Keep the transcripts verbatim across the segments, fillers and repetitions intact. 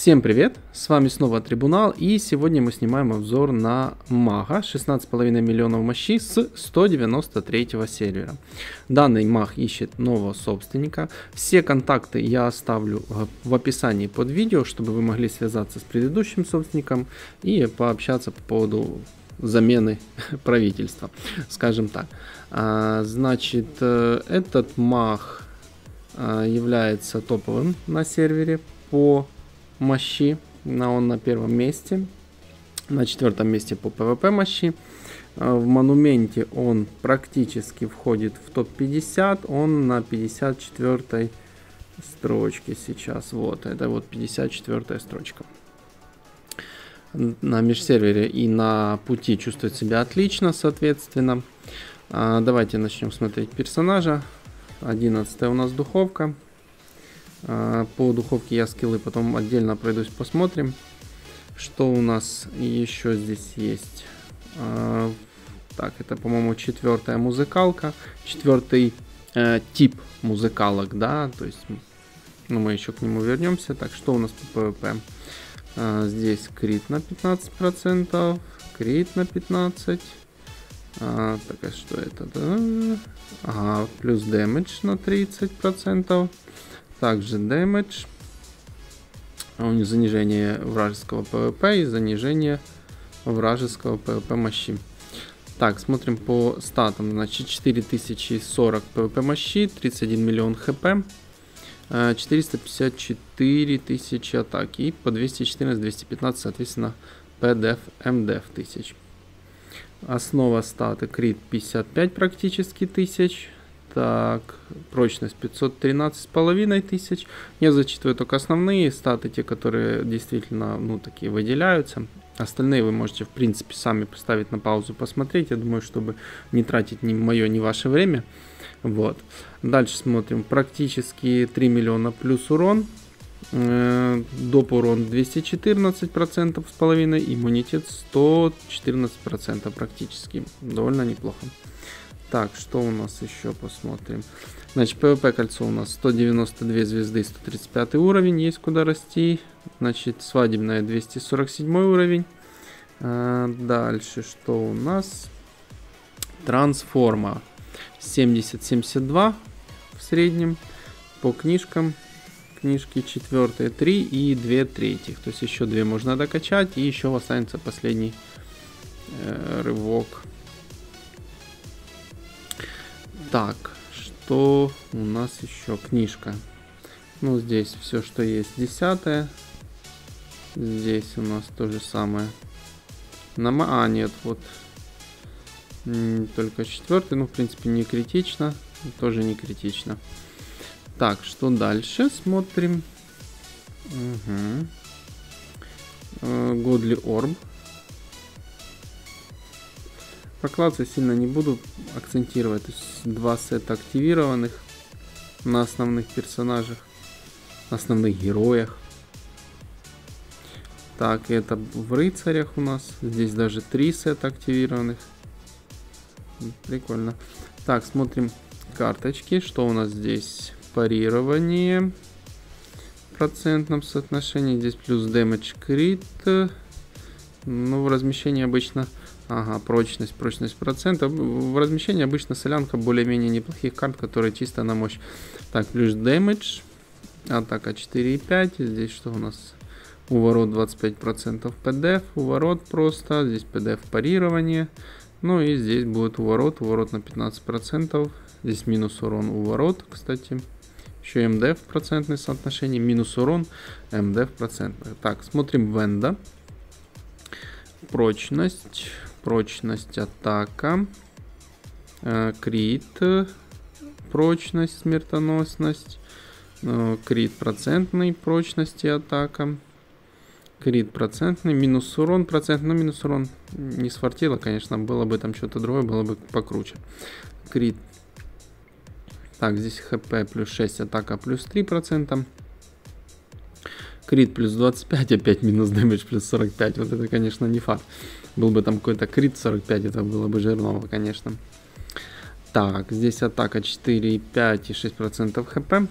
Всем привет, с вами снова Трибунал, и сегодня мы снимаем обзор на мага шестнадцать с половиной миллионов мощи с сто девяносто третьего сервера. Данный маг ищет нового собственника. Все контакты я оставлю в описании под видео, чтобы вы могли связаться с предыдущим собственником и пообщаться по поводу замены правительства, скажем так. Значит, этот маг является топовым на сервере по мощи, он на первом месте, на четвертом месте по пвп мощи. В монументе он практически входит в топ пятьдесят, он на пятьдесят четвёртой строчке сейчас, вот, это вот пятьдесят четвёртая строчка. На межсервере и на пути чувствует себя отлично, соответственно. Давайте начнем смотреть персонажа. одиннадцатая у нас духовка. По духовке я скиллы потом отдельно пройдусь, посмотрим, что у нас еще здесь есть. Так, это, по-моему, четвертая музыкалка, четвертый э, тип музыкалок, да, то есть, ну, мы еще к нему вернемся. Так, что у нас по пвп? Э, здесь крит на пятнадцать процентов, крит на пятнадцать процентов. Э, так, а что это? Да? Ага, плюс дэмэдж на тридцать процентов. Также damage, занижение вражеского пвп и занижение вражеского пвп мощи. Так, смотрим по статам. Значит, четыре тысячи сорок пвп мощи, тридцать один миллион хп, четыреста пятьдесят четыре тысячи атаки и по двести четырнадцать двести пятнадцать, соответственно, пдф, мдф тысяч. Основа статы крит пятьдесят пять практически тысяч. Так, прочность пятьсот тринадцать с половиной тысяч. Я зачитываю только основные статы, те, которые действительно, ну, такие выделяются. Остальные вы можете, в принципе, сами поставить на паузу, посмотреть. Я думаю, чтобы не тратить ни мое, ни ваше время. Вот. Дальше смотрим. Практически три миллиона плюс урон. Доп урон двести четырнадцать процентов с половиной. Иммунитет сто четырнадцать процентов практически. Довольно неплохо. Так, что у нас еще, посмотрим. Значит, пвп кольцо у нас сто девяносто две звезды, сто тридцать пятый уровень, есть куда расти. Значит, свадебная двести сорок седьмой уровень. Дальше, что у нас? Трансформа семьдесят семьдесят два в среднем. По книжкам, книжки четвертые три и две третьих. То есть еще две можно докачать, и еще останется последний э, рывок. Так, что у нас еще? Книжка. Ну, здесь все, что есть, десятое. Здесь у нас то же самое. На ма... А, нет, вот. Только четвертый, ну, в принципе, не критично. Тоже не критично. Так, что дальше? Смотрим. Угу. Годли Орб. Прокладываться сильно не буду акцентировать. То есть два сета активированных на основных персонажах, на основных героях. Так, это в рыцарях у нас. Здесь даже три сета активированных. Прикольно. Так, смотрим карточки. Что у нас здесь? Парирование в процентном соотношении. Здесь плюс дэмэдж, крит. Ну, в размещении обычно... Ага, прочность, прочность процентов. В размещении обычно солянка более-менее неплохих карт, которые чисто на мощь. Так, плюс дэмэдж, атака четыре и пять, здесь что у нас? Уворот двадцать пять процентов пдф, уворот просто, здесь пдф парирование. Ну и здесь будет уворот, уворот на пятнадцать процентов, здесь минус урон, уворот, кстати. Еще мдф в процентное соотношение, минус урон, мдф процентное. Так, смотрим венда. Прочность. Прочность, атака, э, крит, прочность, смертоносность, э, крит процентный, прочность и атака, крит процентный, минус урон, процентный, ну, минус урон не сфартило, конечно, было бы там что-то другое, было бы покруче. Крит, так, здесь хп плюс шесть, атака плюс три процента. Крит плюс двадцать пять, опять минус дэмэдж плюс сорок пять. Вот это, конечно, не факт. Был бы там какой-то крит сорок пять, это было бы жирного, конечно. Так, здесь атака четыре и пять и шесть процентов хп.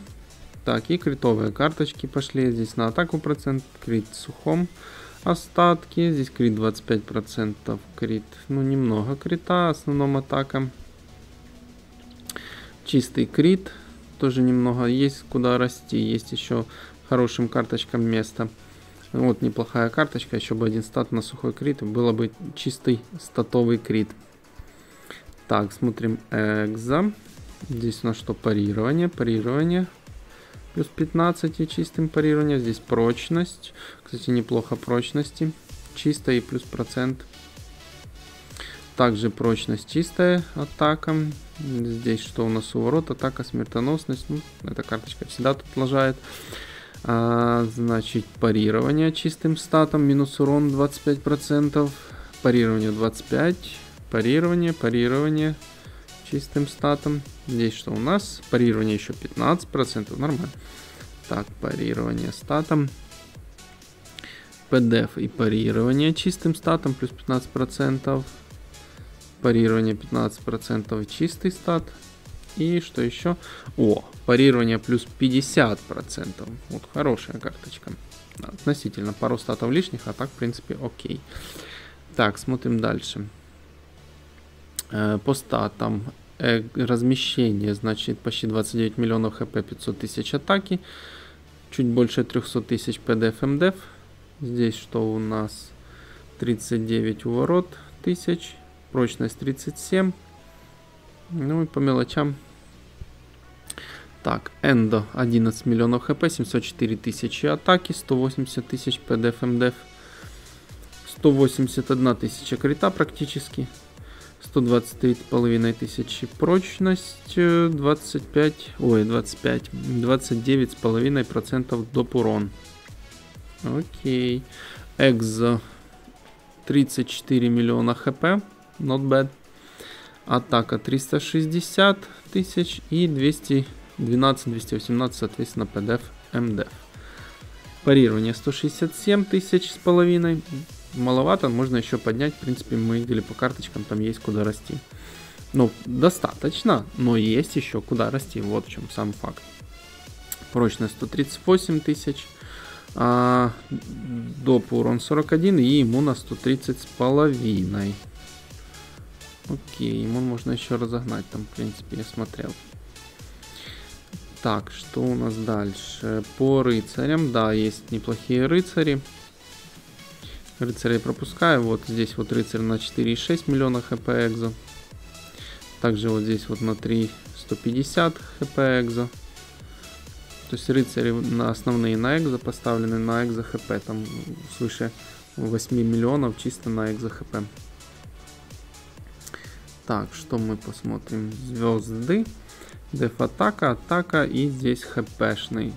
Так, и критовые карточки пошли. Здесь на атаку процент, крит сухом. Остатки. Здесь крит двадцать пять процентов, крит. Ну, немного крита, в основном атака. Чистый крит. Тоже немного есть куда расти. Есть еще хорошим карточкам место. Вот неплохая карточка. Еще бы один стат на сухой крит. Было бы чистый статовый крит. Так, смотрим экзо. Здесь у нас что? Парирование. Парирование. Плюс пятнадцать и чистым парированием. Здесь прочность. Кстати, неплохо прочности. Чистая и плюс процент. Также прочность чистая атака. Здесь что у нас? Уворот, атака, смертоносность. Ну, эта карточка всегда тут лажает. А, значит, парирование чистым статом. Минус урон двадцать пять процентов. Парирование двадцать пять. Парирование, парирование. Чистым статом. Здесь что у нас? Парирование еще пятнадцать процентов. Нормально. Так, парирование статом. ПДФ и парирование чистым статом. Плюс пятнадцать процентов. Парирование пятнадцать процентов и чистый стат. И что еще? О, парирование плюс пятьдесят процентов. Вот хорошая карточка. Относительно пару статов лишних, а так в принципе окей. Так, смотрим дальше. По статам размещение, значит, почти двадцать девять миллионов хп, пятьсот тысяч атаки, чуть больше трехсот тысяч пдф, мдф. Здесь что у нас? тридцать девять уворот тысяч, прочность тридцать семь. Ну и по мелочам. Так, эндо одиннадцать миллионов хп, семьсот четыре тысячи атаки, сто восемьдесят тысяч пдф, мдф, сто восемьдесят одна тысяча крита практически. сто двадцать три с половиной тысячи прочность, двадцать пять, ой, двадцать пять, двадцать девять с половиной процентов доп. Урон. Окей. Экзо тридцать четыре миллиона хп, not bad. Атака триста шестьдесят тысяч и двести двенадцать, двести восемнадцать, соответственно, пдф, мдф. Парирование сто шестьдесят семь тысяч с половиной. Маловато, можно еще поднять. В принципе, мы играли по карточкам, там есть куда расти. Ну, достаточно, но есть еще куда расти. Вот в чем сам факт. Прочность сто тридцать восемь тысяч. А, доп. Урон сорок один и иммуна сто тридцать с половиной. Окей, иммун можно еще разогнать. Там, в принципе, я смотрел. Так, что у нас дальше? По рыцарям, да, есть неплохие рыцари. Рыцарей пропускаю. Вот здесь вот рыцарь на четыре и шесть миллиона хп экзо. Также вот здесь вот на три сто пятьдесят хп экзо. То есть рыцари на основные на экзо поставлены на экзо хп. Там свыше восьми миллионов чисто на экзо хп. Так, что мы посмотрим? Звезды. Деф атака, атака и здесь хпшный.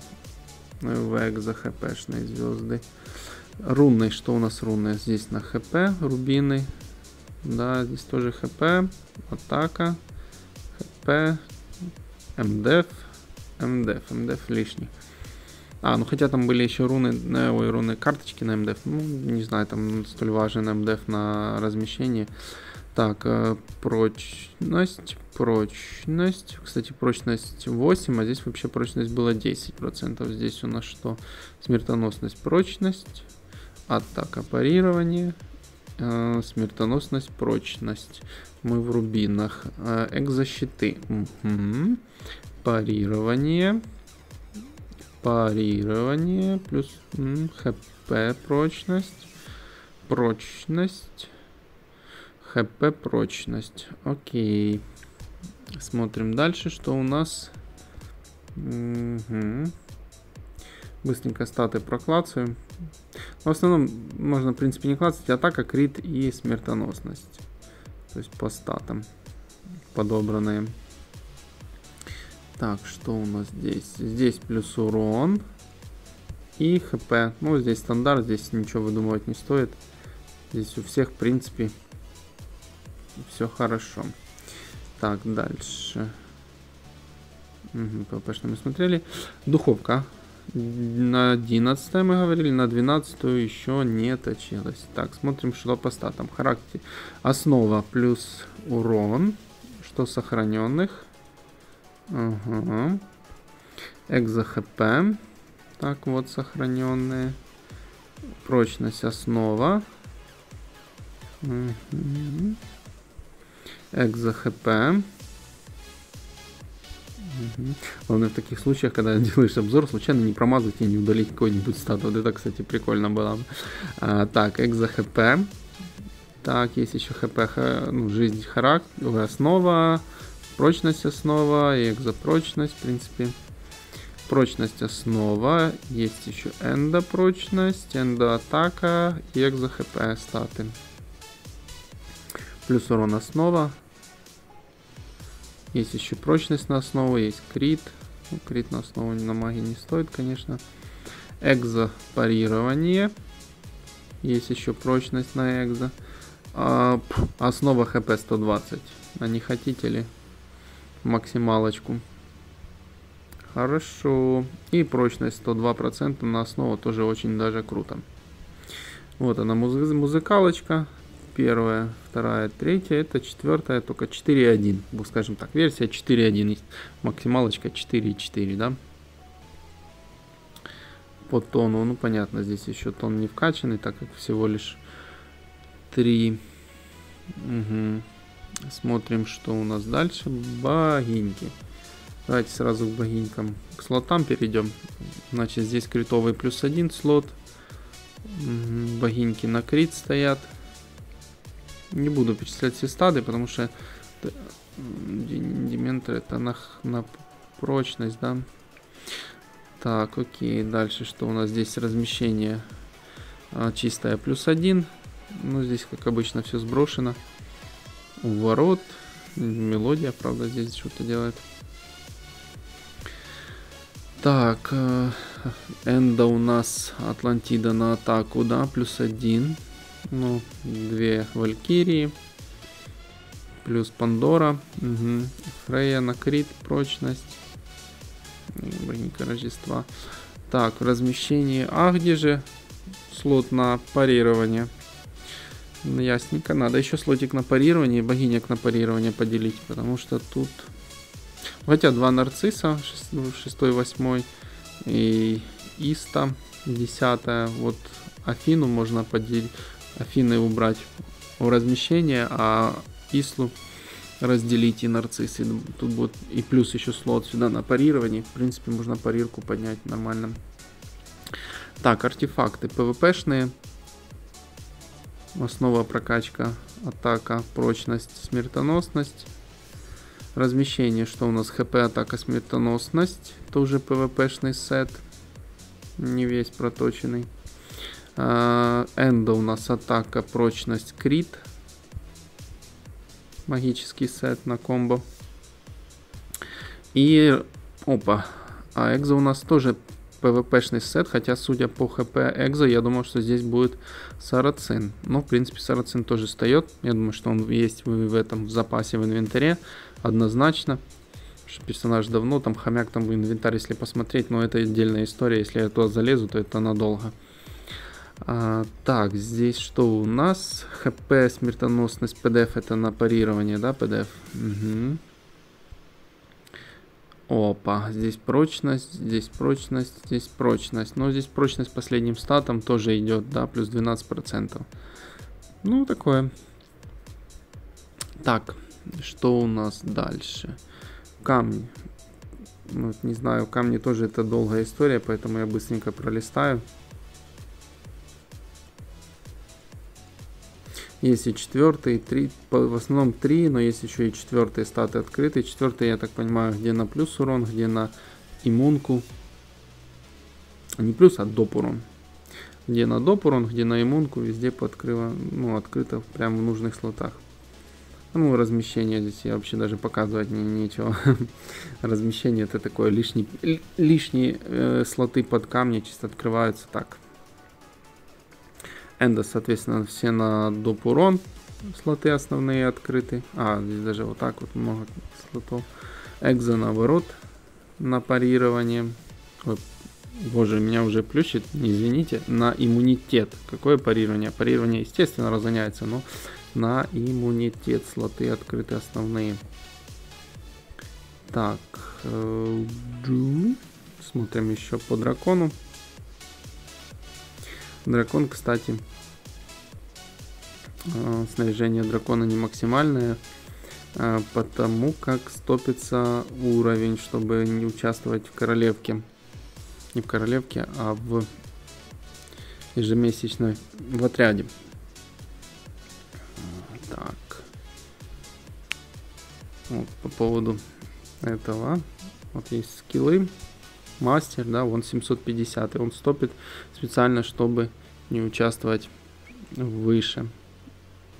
В экзо хпшные звезды. Рунные, что у нас рунные? Здесь на хп, рубины. Да, здесь тоже хп, атака, хп, мдф, мдф, мдф лишний. А, ну хотя там были еще руны, ой, руны карточки на мдф. Ну, не знаю, там столь важен мдф на размещение. Так, прочность, прочность. Кстати, прочность восемь, а здесь вообще прочность была десять процентов. Здесь у нас что? Смертоносность, прочность. Атака, парирование, э, смертоносность, прочность. Мы в рубинах. Э, экзощиты. Угу. Парирование. Парирование. Плюс м, хп, прочность. Прочность. Хп, прочность. Окей. Смотрим дальше, что у нас. Угу. Быстренько статы проклацаем. В основном можно, в принципе, не клацать. Атака, крит и смертоносность. То есть по статам подобранные. Так, что у нас здесь? Здесь плюс урон и хп. Ну, здесь стандарт, здесь ничего выдумывать не стоит. Здесь у всех, в принципе, все хорошо. Так, дальше. Угу, ПВПшно мы смотрели. Духовка. На одиннадцать мы говорили, на двенадцать еще не точилась. Так, смотрим, что по статам. Характер. Основа плюс урон. Что сохраненных. Угу. экзо хп, так вот сохраненные, прочность основа, угу. Экзо хп. Угу. Главное в таких случаях, когда делаешь обзор, случайно не промазать и не удалить какой-нибудь статус. Вот это, кстати, прикольно было. А, так, экзо хп. Так, есть еще хп, х... ну, жизнь, характер, основа, прочность основа, и экзопрочность, в принципе. Прочность основа, есть еще эндо прочность, эндо атака и экзо хп статы. Плюс урон основа. Есть еще прочность на основу, есть крит. Ну, крит на основу на маги не стоит, конечно. Экзо парирование. Есть еще прочность на экзо. А, пф, основа хп сто двадцать. А не хотите ли максималочку? Хорошо. И прочность сто два процента на основу тоже очень даже круто. Вот она муз музыкалочка. Первая, вторая, третья, это четвертая, только четыре точка один, скажем так, версия четыре точка один, максималочка четыре точка четыре, да, по тону, ну понятно, здесь еще тон не вкачанный, так как всего лишь три, угу. Смотрим, что у нас дальше, богиньки, давайте сразу к богинькам, к слотам перейдем, значит, здесь критовый плюс один слот, угу. Богиньки на крит стоят. Не буду перечислять все стады, потому что дементор это на, на прочность, да. Так, окей, дальше что у нас здесь? Размещение а, чистое плюс один. Ну, здесь, как обычно, все сброшено. У ворот. Мелодия, правда, здесь что-то делает. Так, эндо у нас Атлантида на атаку, да, плюс один. Ну, две валькирии, плюс Пандора, угу. Фрея на крит, прочность, броника Рождества. Так, в размещении, а где же слот на парирование? Ну, ясненько, надо еще слотик на парирование и богинек на парирование поделить, потому что тут... Хотя два нарцисса, шесть, восемь и Иста, десять, вот Афину можно поделить. Афины убрать у размещения, а Ислу разделить и нарциссы. Тут будет и плюс еще слот сюда на парирование. В принципе, можно парирку поднять нормально. Так, артефакты пвпшные. Основа прокачка, атака, прочность, смертоносность. Размещение, что у нас? ХП, атака, смертоносность. Тоже пвпшный сет. Не весь проточенный. Эндо у нас атака, прочность, крит. Магический сет на комбо. И опа. А экзо у нас тоже пвпшный сет. Хотя, судя по хп экзо, я думал, что здесь будет сарацин. Но, в принципе, сарацин тоже встает. Я думаю, что он есть в этом в запасе в инвентаре. Однозначно. Персонаж давно. Там хомяк там в инвентарь, если посмотреть. Но это отдельная история. Если я туда залезу, то это надолго. А, так, здесь что у нас? ХП, смертоносность, ПДФ это на парирование, да, ПДФ? Угу. Опа, здесь прочность, здесь прочность, здесь прочность. Но здесь прочность последним статом тоже идет, да, плюс двенадцать процентов. Ну, такое. Так, что у нас дальше? Камни. Вот, не знаю, камни тоже это долгая история, поэтому я быстренько пролистаю. Есть и четвертый, и три, в основном три, но есть еще и четвертые статы открытые. Четвертый, я так понимаю, где на плюс урон, где на иммунку. Не плюс, а доп урон. Где на доп урон, где на иммунку, везде пооткрыто, ну, открыто прямо в нужных слотах. Ну, размещение здесь я вообще даже показывать не, нечего. Размещение это такое, лишний, лишние э, слоты под камни чисто открываются так. Эндо, соответственно, все на доп урон. Слоты основные открыты. А, здесь даже вот так вот много слотов. Экзо, наоборот, на парирование. Ой, боже, меня уже плющит, извините. На иммунитет. Какое парирование? Парирование, естественно, разгоняется, но на иммунитет слоты открыты основные. Так. Смотрим еще по дракону. Дракон, кстати, снаряжение дракона не максимальное, потому как стопится уровень, чтобы не участвовать в королевке. Не в королевке, а в ежемесячной, в отряде. Так. Вот, по поводу этого. Вот есть скиллы. Мастер, да, он семьсот пятьдесят, и он стопит специально, чтобы не участвовать выше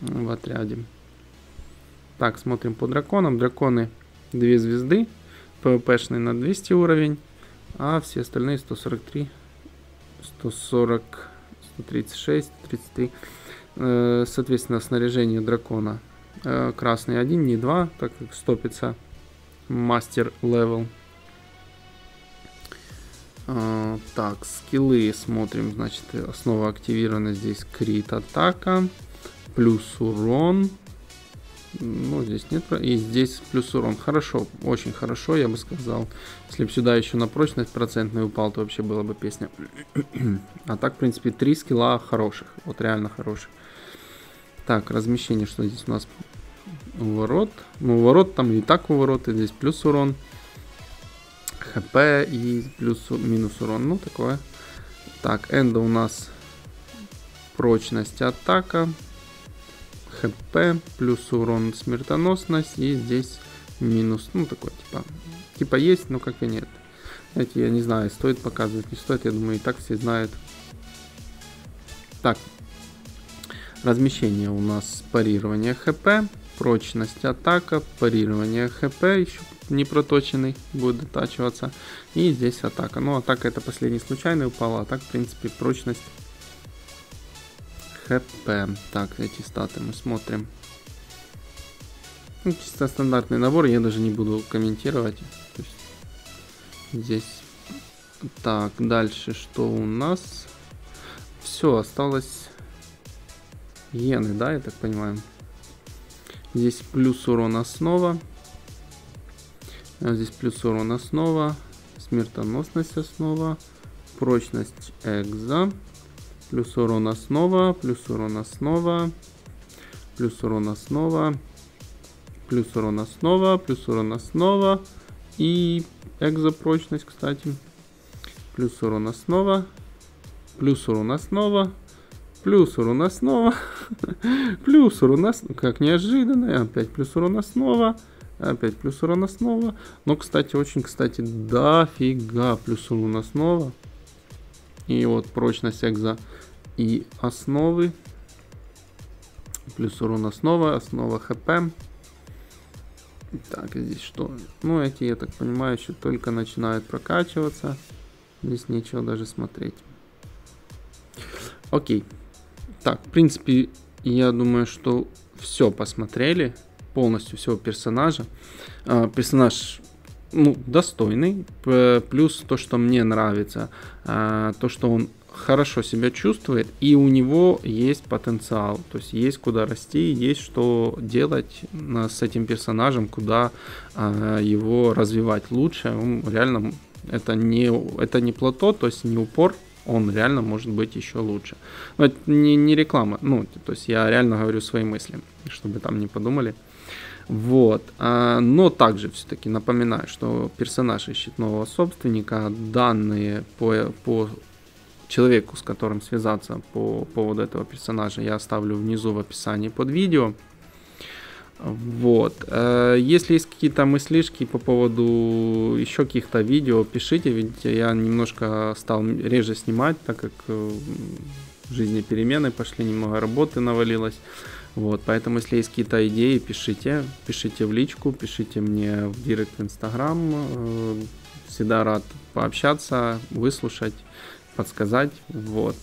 в отряде. Так, смотрим по драконам. Драконы две звезды, пвпшный на двести уровень, а все остальные сто сорок три, сто сорок, сто тридцать шесть, тридцать три. Соответственно, снаряжение дракона красный один, не два, так как стопится мастер левел. Так, скиллы смотрим, значит, основа активирована, здесь крит атака, плюс урон, ну, здесь нет, и здесь плюс урон, хорошо, очень хорошо, я бы сказал, если бы сюда еще на прочность процентный упал, то вообще была бы песня, а так, в принципе, три скилла хороших, вот реально хороших. Так, размещение, что здесь у нас, уворот, ну, уворот, там и так уворот, и здесь плюс урон, хп и плюс минус урон, ну такое. Так, эндо у нас прочность атака, хп, плюс урон, смертоносность, и здесь минус, ну такой типа, типа есть, но как и нет. Знаете, я не знаю, стоит показывать, не стоит, я думаю, и так все знают. Так, размещение у нас парирование хп, прочность атака, парирование хп, еще не проточенный, будет дотачиваться. И здесь атака. Ну, атака это последний случайный упала, а так, в принципе, прочность хп. Так, эти статы мы смотрим. Ну, чисто стандартный набор, я даже не буду комментировать. То есть, здесь. Так, дальше что у нас? Все, осталось иены, да, я так понимаю. Здесь плюс урон основа. Здесь плюс урон основа, смертоносность основа, прочность экза, плюс урон основа, плюс урон основа, плюс урон основа, плюс урон основа, плюс урон основа и экза прочность, кстати, плюс урон основа, плюс урон основа, плюс урон основа, плюс урон основа, как неожиданно, опять плюс урон основа. Опять плюс урон основа. Но, кстати, очень, кстати, дофига плюс урон основа. И вот прочность экза и основы. Плюс урон основа, основа хп. Так, здесь что? Ну, эти, я так понимаю, еще только начинают прокачиваться. Здесь нечего даже смотреть. Окей. Так, в принципе, я думаю, что все посмотрели. Полностью всего персонажа. А, персонаж, ну, достойный. Плюс то, что мне нравится, а, то, что он хорошо себя чувствует, и у него есть потенциал. То есть есть куда расти, есть что делать а, с этим персонажем, куда а, его развивать лучше. Он реально, это не, это не плато, то есть не упор. Он реально может быть еще лучше. Но это не, не реклама. Ну, то есть я реально говорю свои мысли, чтобы там не подумали. Вот, но также все-таки напоминаю, что персонаж ищет нового собственника, данные по, по человеку, с которым связаться по поводу этого персонажа, я оставлю внизу в описании под видео. Вот, если есть какие-то мыслишки по поводу еще каких-то видео, пишите, ведь я немножко стал реже снимать, так как в жизни перемены пошли, немного работы навалилось. Вот, поэтому, если есть какие-то идеи, пишите, пишите в личку, пишите мне в директ Instagram, всегда рад пообщаться, выслушать, подсказать, вот.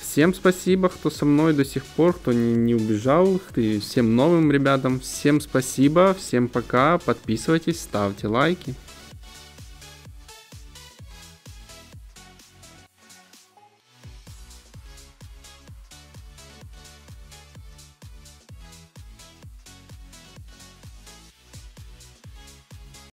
Всем спасибо, кто со мной до сих пор, кто не, не убежал, и всем новым ребятам, всем спасибо, всем пока, подписывайтесь, ставьте лайки.